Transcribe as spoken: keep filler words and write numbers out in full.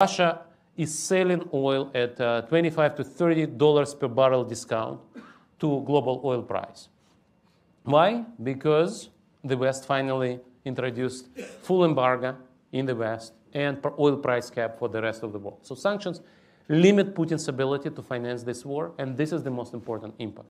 Russia is selling oil at uh, twenty-five to thirty dollars per barrel discount to global oil price. Why? Because the West finally introduced full embargo in the West and oil price cap for the rest of the world. So sanctions limit Putin's ability to finance this war, and this is the most important impact.